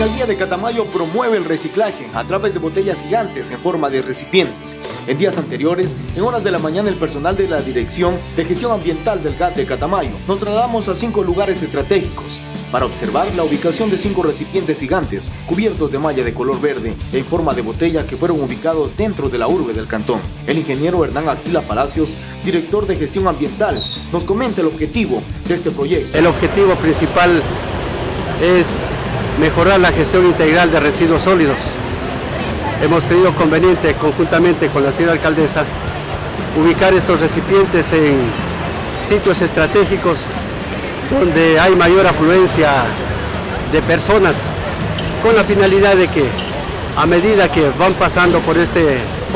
Alcaldía de Catamayo promueve el reciclaje a través de botellas gigantes en forma de recipientes. En días anteriores, en horas de la mañana, el personal de la Dirección de Gestión Ambiental del GAD de Catamayo nos trasladamos a 5 lugares estratégicos para observar la ubicación de 5 recipientes gigantes cubiertos de malla de color verde en forma de botella que fueron ubicados dentro de la urbe del cantón. El ingeniero Hernán Agila Palacios, director de Gestión Ambiental, nos comenta el objetivo de este proyecto. El objetivo principal es mejorar la gestión integral de residuos sólidos. Hemos creído conveniente, conjuntamente con la señora alcaldesa, ubicar estos recipientes en sitios estratégicos donde hay mayor afluencia de personas, con la finalidad de que a medida que van pasando por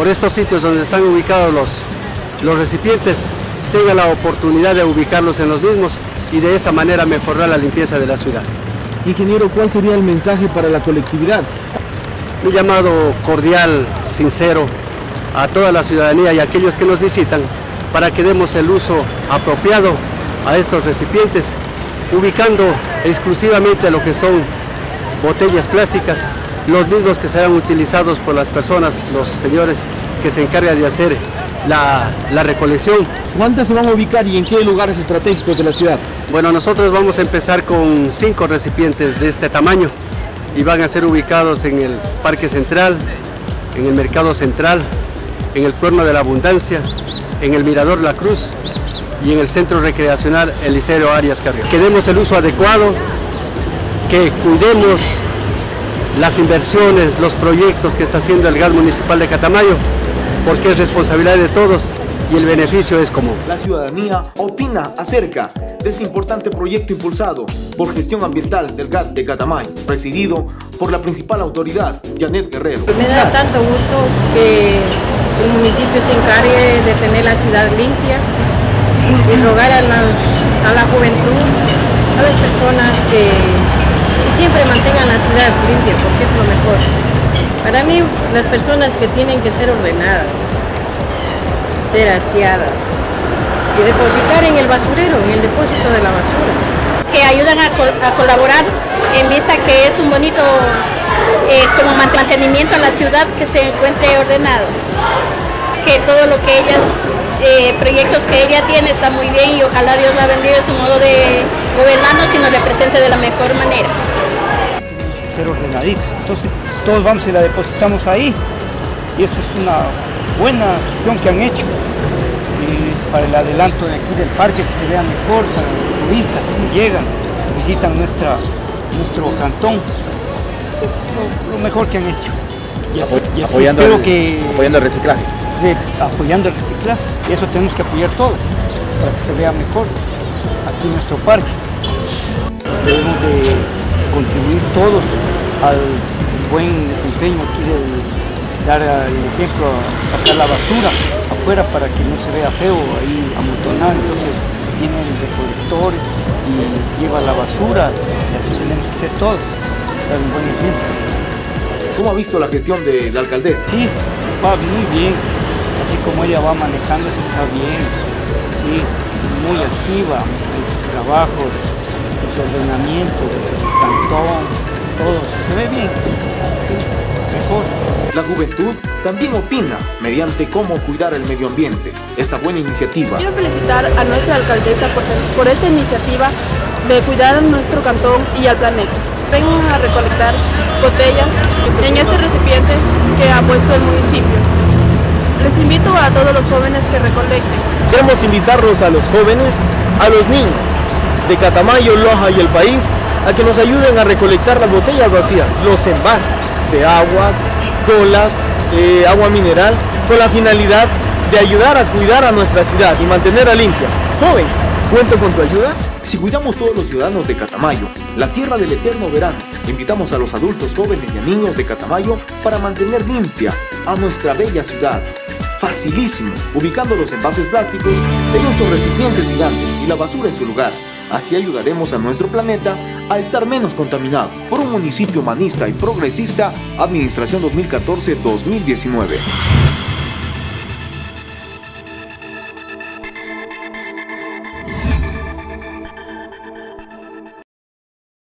estos sitios donde están ubicados los recipientes, tengan la oportunidad de ubicarlos en los mismos y de esta manera mejorar la limpieza de la ciudad. Ingeniero, ¿cuál sería el mensaje para la colectividad? Un llamado cordial, sincero, a toda la ciudadanía y a aquellos que nos visitan, para que demos el uso apropiado a estos recipientes, ubicando exclusivamente lo que son botellas plásticas, los mismos que serán utilizados por las personas, los señores que se encargan de hacer la recolección. ¿Cuántas se van a ubicar y en qué lugares estratégicos de la ciudad? Bueno, nosotros vamos a empezar con 5 recipientes de este tamaño y van a ser ubicados en el Parque Central, en el Mercado Central, en el Cuerno de la Abundancia, en el Mirador La Cruz y en el Centro Recreacional Elicero Arias Cabrera. Que demos el uso adecuado, que cuidemos las inversiones, los proyectos que está haciendo el GAD Municipal de Catamayo, porque es responsabilidad de todos y el beneficio es común. La ciudadanía opina acerca de este importante proyecto impulsado por Gestión Ambiental del GAD de Catamayo, presidido por la principal autoridad, Janet Guerrero. Me da tanto gusto que el municipio se encargue de tener la ciudad limpia y rogar a la juventud, a las personas que siempre mantengan la ciudad limpia, porque es lo mejor. Para mí, las personas que tienen que ser ordenadas, ser aseadas y depositar en el basurero, en el depósito de la basura. Que ayudan a colaborar en vista que es un bonito como mantenimiento a la ciudad, que se encuentre ordenado. Que todo lo que ellas, proyectos que ella tiene, está muy bien y ojalá Dios la bendiga en su modo de gobernarnos y nos represente de la mejor manera. Ser ordenaditos, entonces todos vamos y la depositamos ahí y eso es una buena acción que han hecho para el adelanto de aquí del parque, que se vea mejor para los turistas que llegan, visitan nuestro cantón. Es lo mejor que han hecho. Y así, apoyando el reciclaje. Apoyando el reciclaje, y eso tenemos que apoyar todos para que se vea mejor aquí nuestro parque. Debemos de contribuir todos al buen desempeño aquí del dar el ejemplo, sacar la basura afuera para que no se vea feo ahí amontonado. Entonces vienen recolectores y lleva la basura y así tenemos que hacer todo, dar un buen ejemplo. ¿Cómo ha visto la gestión de la alcaldesa? Sí, va muy bien, así como ella va manejando, eso está bien, sí, muy activa en sus trabajos, en su ordenamiento, en su cantón, todo, se ve bien, mejor. La juventud también opina mediante cómo cuidar el medio ambiente. Esta buena iniciativa. Quiero felicitar a nuestra alcaldesa por esta iniciativa de cuidar a nuestro cantón y al planeta. Vengan a recolectar botellas en este recipiente que ha puesto el municipio. Les invito a todos los jóvenes que recolecten. Queremos invitarlos a los jóvenes, a los niños de Catamayo, Loja y el país, a que nos ayuden a recolectar las botellas vacías, los envases de aguas, colas, agua mineral, con la finalidad de ayudar a cuidar a nuestra ciudad y mantenerla limpia. Joven, ¿cuento con tu ayuda? Si cuidamos todos los ciudadanos de Catamayo, la tierra del eterno verano, invitamos a los adultos, jóvenes y a niños de Catamayo para mantener limpia a nuestra bella ciudad. Facilísimo, ubicando los envases plásticos, sellos con recipientes gigantes y la basura en su lugar. Así ayudaremos a nuestro planeta a estar menos contaminado. Por un municipio humanista y progresista, Administración 2014-2019.